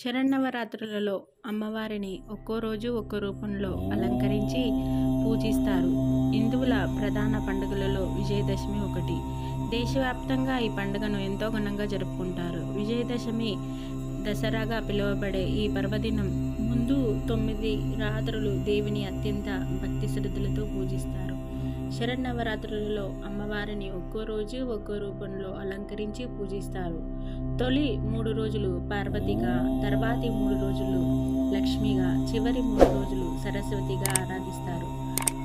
శరన్నవరాత్రులలో అమ్మవారిని ఒక్కో రోజు ఒక్కో రూపంలో అలంకరించి పూజిస్తారు. హిందువుల ప్రధాన పండుగలలో విజయదశమి ఒకటి. దేశవ్యాప్తంగా ఈ పండుగను ఎంతో ఘనంగా జరుపుకుంటారు. విజయదశమి దసరాగా పిలువబడే ఈ పర్వదినం ముందు 9 రాత్రులు దేవిని అత్యంత భక్తి శ్రద్ధలతో పూజిస్తారు. శరన్నవరాత్రులలో అమ్మవారిని ఒక్కో రోజు ఒక్కో రూపంలో అలంకరించి పూజిస్తారు. తొలి 3 రోజులు పార్వతిగా, తర్వాతి 3 రోజులు లక్ష్మిగా, చివరి 3 రోజులు సరస్వతిగా ఆరాధిస్తారు.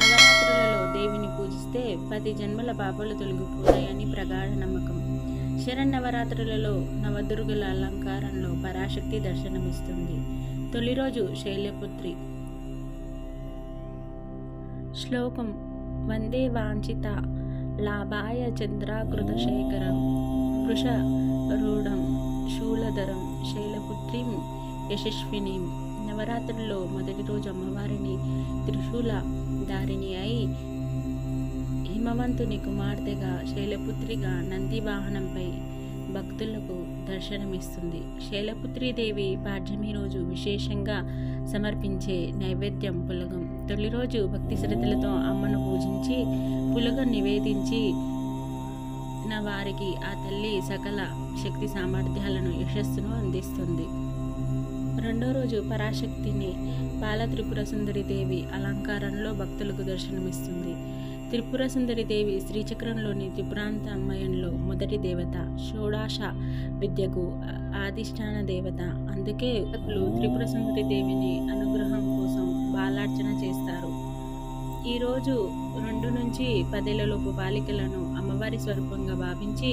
నవరాత్రులలో దేవిని పూజిస్తే 10 జన్మల పాపాలు తొలగిపోతాయని ప్రగాఢ నమ్మకం. శరన్నవరాత్రులలో నవదుర్గల అలంకారంలో పరాశక్తి దర్శనమిస్తుంది. తొలి రోజు శైలపుత్రి. శ్లోకం: వందే వాంఛిత లాభాయ చంద్రాకృత శేఖరం వృషరూఢం శూలధరం శైలపుత్రిం యశస్విని. నవరాత్రుల్లో మొదటి రోజు అమ్మవారిని త్రిశూల ధారిణి అయి హిమవంతుని కుమార్తెగా, శైలపుత్రిగా నంది వాహనంపై భక్తులకు దర్శనమిస్తుంది. శైలపుత్రీదేవి పాడ్యమి రోజు విశేషంగా సమర్పించే నైవేద్యం పులగం. తొలి రోజు భక్తి శ్రద్ధలతో అమ్మను పూజించి పులగం నివేదించి నా వారికి ఆ తల్లి సకల శక్తి సామర్థ్యాలను, యశస్సును అందిస్తుంది. రెండో రోజు పరాశక్తిని బాలత్రిపుర సుందరిదేవి అలంకారంలో భక్తులకు దర్శనమిస్తుంది. త్రిపుర సుందరిదేవి శ్రీచక్రంలోని త్రిపురాంతమయంలో మొదటి దేవత, షోడాశ విద్యకు ఆధిష్టాన దేవత. అందుకే త్రిపుర సుందరిదేవిని అనుగ్రహం కోసం బాలార్చన చేస్తారు. ఈరోజు 2 నుంచి 10 ఏళ్లలోపు బాలికలను అమ్మవారి స్వరూపంగా భావించి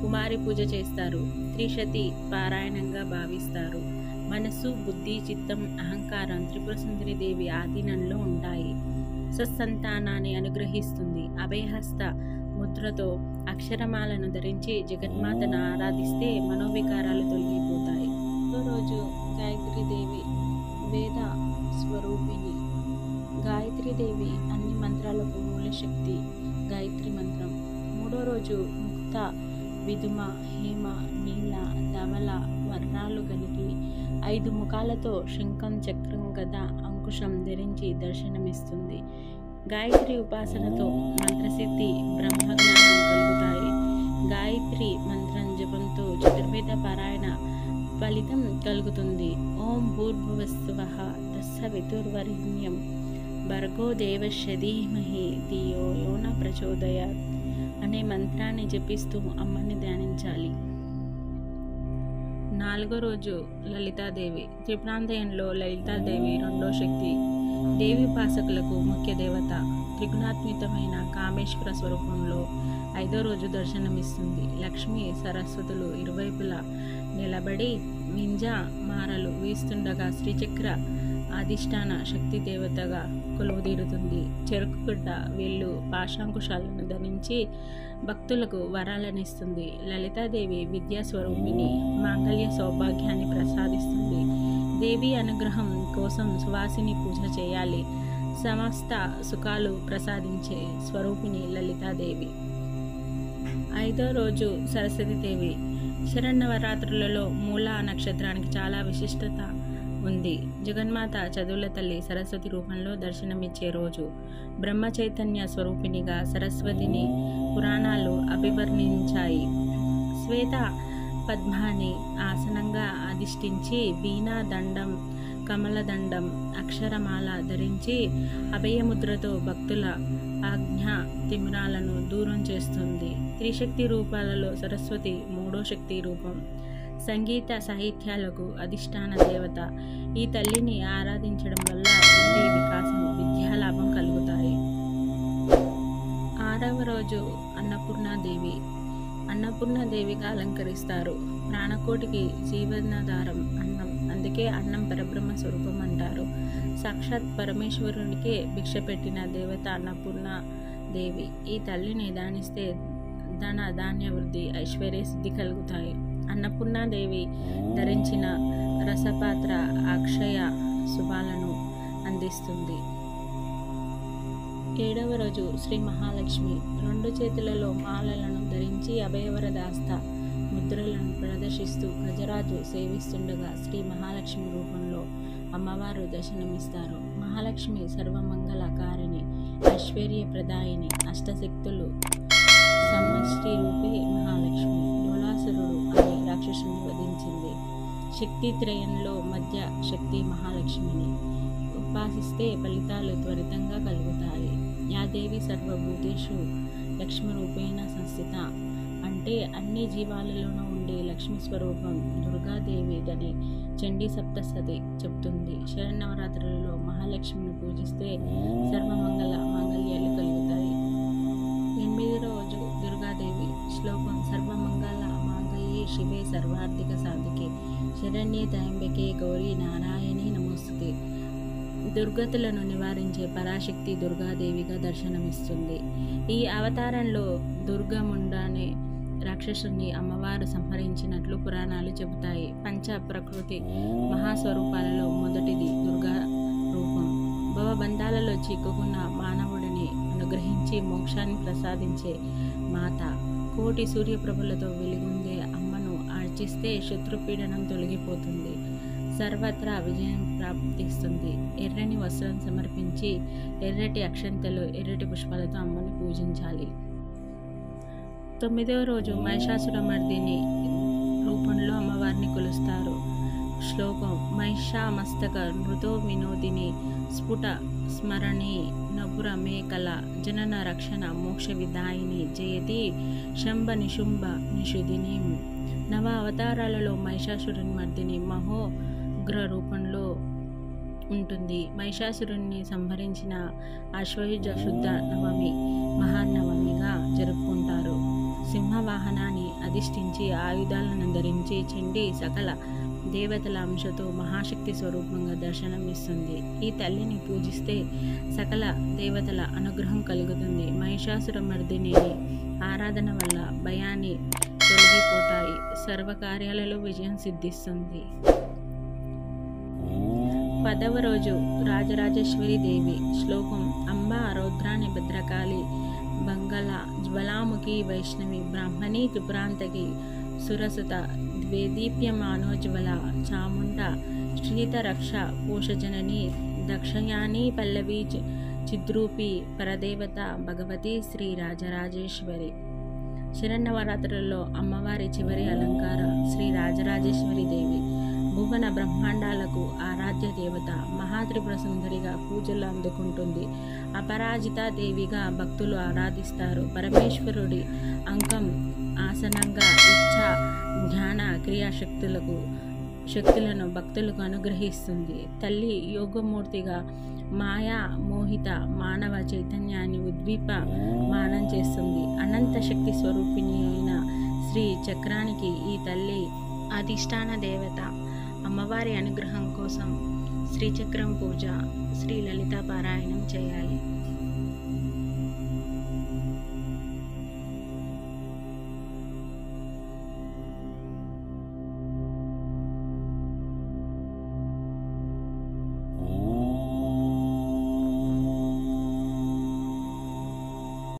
కుమారి పూజ చేస్తారు. త్రిశతి పారాయణంగా భావిస్తారు. మనసు, బుద్ధి, చిత్తం, అహంకారం త్రిపుర సుందరిదేవి ఆధీనంలో ఉంటాయి. సత్సంతానాన్ని అనుగ్రహిస్తుంది. అభయహస్త ముద్రతో అక్షరమాలను ధరించి జగన్మాతను ఆరాధిస్తే మనోవికారాలు తొలగిపోతాయి. రోజు గాయత్రీదేవి వేద స్వరూపిణి. గాయత్రీదేవి అన్ని మంత్రాలకు మూలశక్తి గాయత్రి మంత్రం. మూడో రోజు ముక్త, విధుమ, హేమ, నీల, ధవల వర్ణాలు కలిగి 5 ముఖాలతో శంఖం, చక్రం, గద, అంకుశం ధరించి దర్శనమిస్తుంది. గాయత్రి ఉపాసనతో మంత్రసిద్ధి, బ్రహ్మజ్ఞానం కలుగుతాయి. గాయత్రి మంత్రం జపంతో చతుర్వేద పారాయణ ఫలితం కలుగుతుంది. ఓం భూర్భువస్సువః తస్సవితుర్వరేణ్యం భర్గో దేవస్య ధీమహి ధియో యోన ప్రచోదయాత్ అనే మంత్రాన్ని జపిస్తూ అమ్మని ధ్యానించాలి. 4వ రోజు లలితాదేవి. త్రిపురాంతయంలో లలితాదేవి రెండో శక్తి. దేవి ఉపాసకులకు ముఖ్య దేవత. త్రిగుణాత్మితమైన కామేశ్వర స్వరూపంలో 5వ రోజు దర్శనమిస్తుంది. లక్ష్మి, సరస్వతులు ఇరువైపులా నిలబడి వింజ మారలు వీస్తుండగా శ్రీచక్ర అధిష్టాన శక్తి దేవతగా కొలువుదీరుతుంది. చెరుకుగడ్డ, వెళ్ళు, పాశాంకుశాలను ధరించి భక్తులకు వరాలనిస్తుంది. లలితాదేవి విద్యాస్వరూపిణి. మాంగళ్య సౌభాగ్యాన్ని ప్రసాదిస్తుంది. దేవి అనుగ్రహం కోసం సువాసిని పూజ చేయాలి. సమస్త సుఖాలు ప్రసాదించే స్వరూపిణి లలితాదేవి. 5వ రోజు సరస్వతీదేవి. శరన్నవరాత్రులలో మూలా నక్షత్రానికి చాలా విశిష్టత ఉంది. జగన్మాత చదువుల తల్లి సరస్వతి రూపంలో దర్శనమిచ్చే రోజు. బ్రహ్మ చైతన్య స్వరూపిణిగా సరస్వతిని పురాణాలు అభివర్ణించాయి. శ్వేత పద్మాన్ని ఆసనంగా అధిష్ఠించి వీణా దండం, కమలదండం, అక్షరమాల ధరించి అభయముద్రతో భక్తుల ఆజ్ఞా తిమిరాలను దూరం చేస్తుంది. త్రిశక్తి రూపాలలో సరస్వతి మూడో శక్తి రూపం. సంగీత సాహిత్యాలకు అధిష్టాన దేవత. ఈ తల్లిని ఆరాధించడం వల్ల బుద్ధి వికాసం, విద్యాలాభం కలుగుతాయి. 6వ రోజు అన్నపూర్ణాదేవి. అన్నపూర్ణాదేవిగా అలంకరిస్తారు. ప్రాణకోటికి జీవనాధారం అన్నం. అందుకే అన్నం పరబ్రహ్మ స్వరూపం అంటారు. సాక్షాత్ పరమేశ్వరునికే భిక్ష పెట్టిన దేవత అన్నపూర్ణాదేవి. ఈ తల్లిని ధ్యానిస్తే ధన, ధాన్య వృద్ధి, ఐశ్వర్య సిద్ధి కలుగుతాయి. అన్నపూర్ణాదేవి ధరించిన రసపాత్ర అక్షయ శుభాలను అందిస్తుంది. 7వ రోజు శ్రీ మహాలక్ష్మి. 2 చేతులలో మాలలను ధరించి అభయవరదాస్త ముద్రలను ప్రదర్శిస్తూ గజరాజు సేవిస్తుండగా శ్రీ మహాలక్ష్మి రూపంలో అమ్మవారు దర్శనమిస్తారు. మహాలక్ష్మి సర్వమంగళకారిణి, ఐశ్వర్య ప్రదాయిని, అష్టశక్తులు సమష్టి రూపే మహాలక్ష్మి. డోలాసురుడు అనే రాక్షసుని వధించింది. శక్తి త్రయంలో మధ్య శక్తి మహాలక్ష్మిని ఉపాసిస్తే ఫలితాలు త్వరితంగా కలుగుతాయి. యాదేవి సర్వభూతేషు లక్ష్మి రూపేణ సంస్థిత అంటే అన్ని జీవాలలోనూ ఉండే లక్ష్మి స్వరూపం దుర్గాదేవి అని చండీ సప్తసతి చెప్తుంది. శరన్నవరాత్రులలో మహాలక్ష్మిని పూజిస్తే సర్వమంగళ మాంగళ్యాలు కలుగుతాయి. 8వ రోజు దుర్గాదేవి శ్లోకం సర్వమంగళ మాంగళ్యే శివే సర్వార్థిక సాధికే శరణ్యే త్రయంబకే గౌరీ నారాయణే నమోస్తుతే. దుర్గతులను నివారించే పరాశక్తి దుర్గాదేవిగా దర్శనమిస్తుంది. ఈ అవతారంలో దుర్గముండానే రాక్షసుని అమ్మవారు సంహరించినట్లు పురాణాలు చెబుతాయి. 5 ప్రకృతి మహాస్వరూపాలలో మొదటిది దుర్గా రూపం. భవబంధాలలో చిక్కుకున్న మానవుడిని అనుగ్రహించి మోక్షాన్ని ప్రసాదించే మాత. 1,000,000 సూర్యప్రభలతో వెలుగుందే అమ్మను అర్చిస్తే శత్రుపీడనం తొలగిపోతుంది, సర్వత్రా విజయం ప్రాప్తిస్తుంది. ఎర్రని వస్త్రం సమర్పించి ఎర్రటి అక్షంతలు, ఎర్రటి పుష్పాలతో అమ్మను పూజించాలి. 9వ రోజు మహిషాసురమర్దిని రూపంలో అమ్మవారిని కొలుస్తారు. శ్లోకం మహిషామస్తక నృతో వినోదిని స్ఫుట స్మరణి నపుర మేకల జనన రక్షణ మోక్ష విదాయిని జయతి శంభ నిశుంభ నిషుధిని. నవ అవతారాలలో మహిషాసురమర్దిని మహో ఉగ్ర రూపంలో ఉంటుంది. మహిషాసురుణ్ణి సంహరించిన ఆశ్వయుజ శుద్ధ నవమి మహానవమిగా జరుపుకుంటారు. సింహవాహనాన్ని అధిష్ఠించి ఆయుధాలను ధరించి చండీ సకల దేవతల అంశతో మహాశక్తి స్వరూపంగా దర్శనం ఇస్తుంది. ఈ తల్లిని పూజిస్తే సకల దేవతల అనుగ్రహం కలుగుతుంది. మహిషాసురమర్దిని ఆరాధన వల్ల భయాన్ని తొలగిపోతాయి, సర్వకార్యాలలో విజయం సిద్ధిస్తుంది. 10వ రోజు రాజరాజేశ్వరి దేవి శ్లోకం అంబా రౌద్రాణి భద్రకాళి బంగళ జ్వలాముఖి వైష్ణవి బ్రాహ్మణి త్రిపురాంతకి సురసుత ద్వేదీప్యమానోజ్వల చాముండ శ్రీతరక్ష పోషజనని దక్షయాని పల్లవి చిద్రూపి పరదేవత భగవతి శ్రీ రాజరాజేశ్వరి. శరన్నవరాత్రులలో అమ్మవారి చివరి అలంకారం శ్రీ రాజరాజేశ్వరి దేవి. భువన బ్రహ్మాండాలకు ఆరాధ్య దేవత, మహాత్రిపుర సుందరిగా పూజలు అందుకుంటుంది. అపరాజిత దేవిగా భక్తులు ఆరాధిస్తారు. పరమేశ్వరుడి అంకం ఆసనంగా ఇచ్ఛా జ్ఞాన క్రియాశక్తులకు శక్తులను భక్తులకు అనుగ్రహిస్తుంది. తల్లి యోగమూర్తిగా మాయా మోహిత మానవ చైతన్యాన్ని ఉద్వీప మానం చేస్తుంది. అనంత శక్తి స్వరూపిణి అయిన శ్రీ చక్రానికి ఈ తల్లి అధిష్టాన దేవత. అమ్మవారి అనుగ్రహం కోసం శ్రీచక్రం పూజ, శ్రీ లలితా పారాయణం చేయాలి.